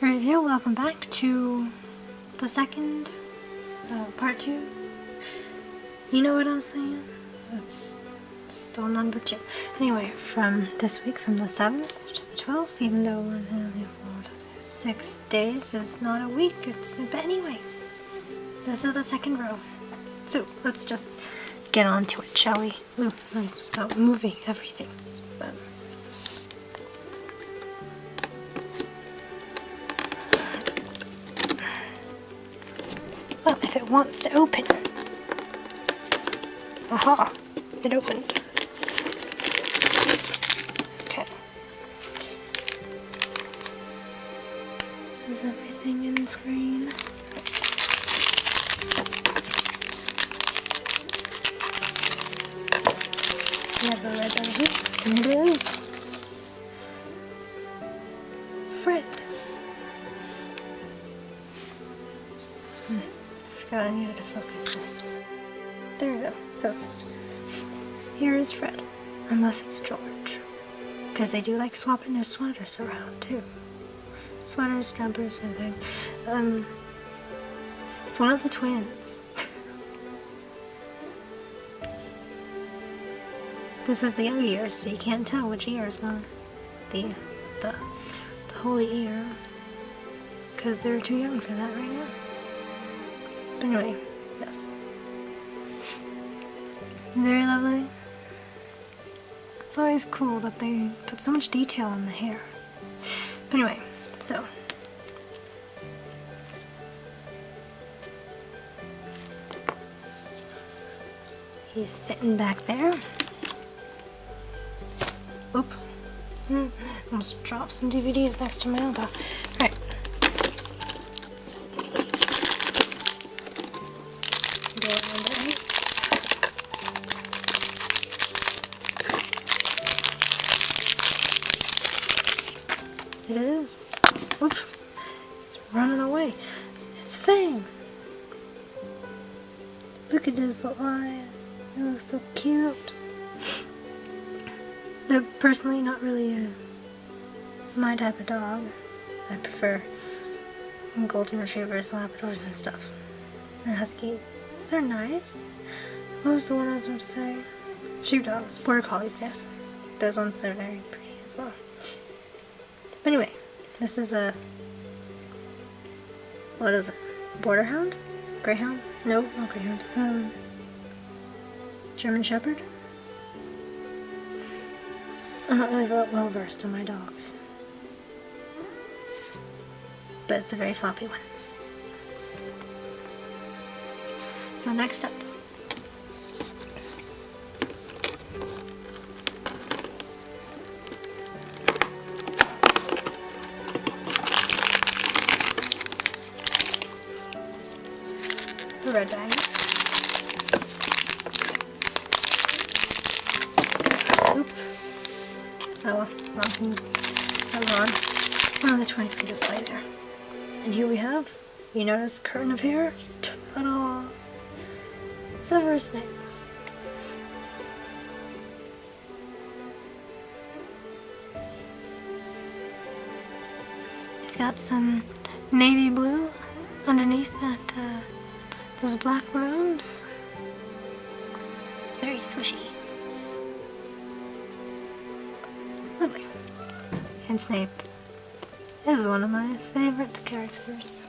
Right here, welcome back to the second, part two. You know what I'm saying? It's still number two. Anyway, from this week, from the 7th to the 12th, even though we're only 6 days, it's not a week, but anyway, this is the second row. So, let's just get on to it, shall we? Ooh, it's about moving everything. But well, if it wants to open. Aha! It opened. Okay. Is everything in the screen? Yeah, but right over here. There it is. Fred. God, I needed to focus this. There we go, focused. Here is Fred, unless it's George, because they do like swapping their sweaters around too. Sweaters, jumpers, something. It's one of the twins. This is the other ear, so you can't tell which ear is not the holy ear, because they're too young for that right now. But anyway, yes. Very lovely. It's always cool that they put so much detail in the hair. But anyway, so. He's sitting back there. Oop. Almost dropped some DVDs next to my elbow. Alright. It is. Oops. It's running away. It's Fang. Look at his little eyes. It looks so cute. They're personally not really my type of dog. I prefer golden retrievers, Labradors, and stuff. And huskies. They're nice. What was the one I was going to say? Sheepdogs. Border Collies, yes. Those ones are very pretty as well. But anyway, this is a, what is it, border hound? Greyhound? No, not greyhound. German Shepherd? I'm not really well versed on my dogs. But it's a very floppy one. So next up. Red bag. Oop. Oh well, wrong. Hold on. One of the twins can just lay there. And here we have, you notice, curtain of hair? Ta-da! Severus Snape. He's got some navy blue underneath that, those black robes. Very swishy. Lovely. And Snape is one of my favorite characters.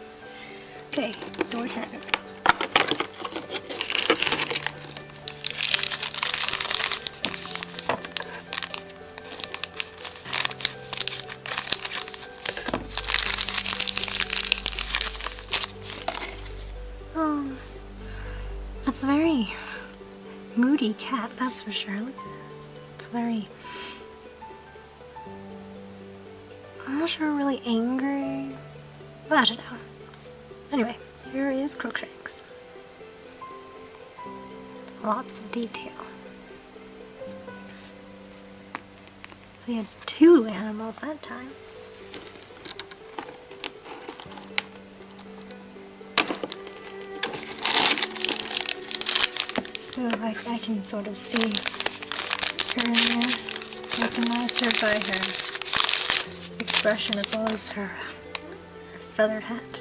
Okay, door 10. It's a very moody cat, that's for sure. Look at this. It's very, I'm not sure, really angry. Well, I don't know. Anyway, here is Crookshanks. Lots of detail. So we had two animals that time. Ooh, I can sort of see her in there, recognize her by her expression as well as her feather hat,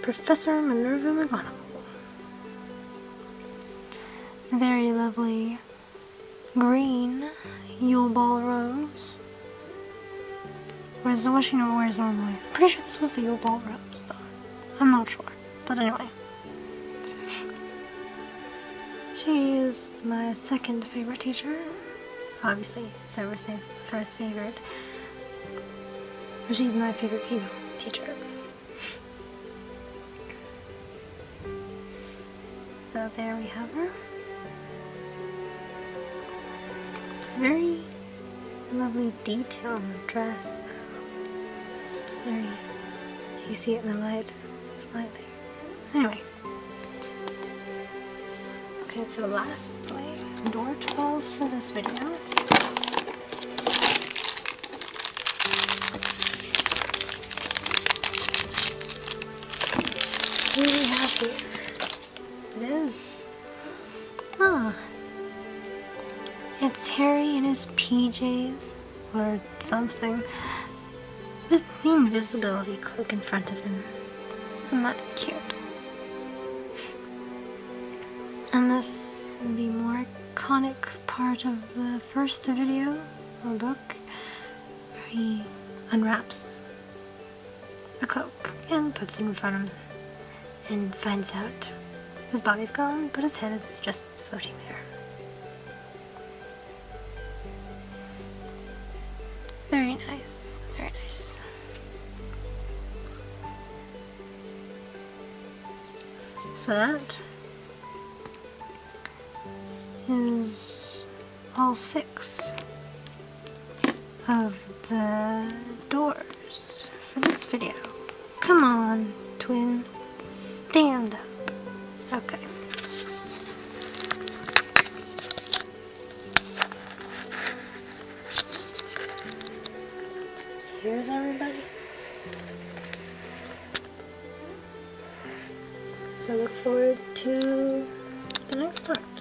Professor Minerva McGonagall. Very lovely green Yule Ball rose. Whereas the one she wears normally. Pretty sure this was the Yule Ball rose, though. I'm not sure. But anyway. She is my second favorite teacher. Obviously, Severus Snape's the first favorite. But she's my favorite female teacher. So there we have her. It's very lovely detail on the dress, though. It's very... You see it in the light. Slightly. Anyway. Okay, so lastly, door 12 for this video. Here we have here. It is. Ah. It's Harry in his PJs or something with the invisibility cloak in front of him. Isn't that cute? And this will be more iconic part of the first video or book where he unwraps the cloak and puts it in front of him and finds out his body's gone but his head is just floating there. Very nice, very nice. So that is all 6 of the doors for this video. Come on, twin, stand up. Okay. Here's everybody. So look forward to the next part.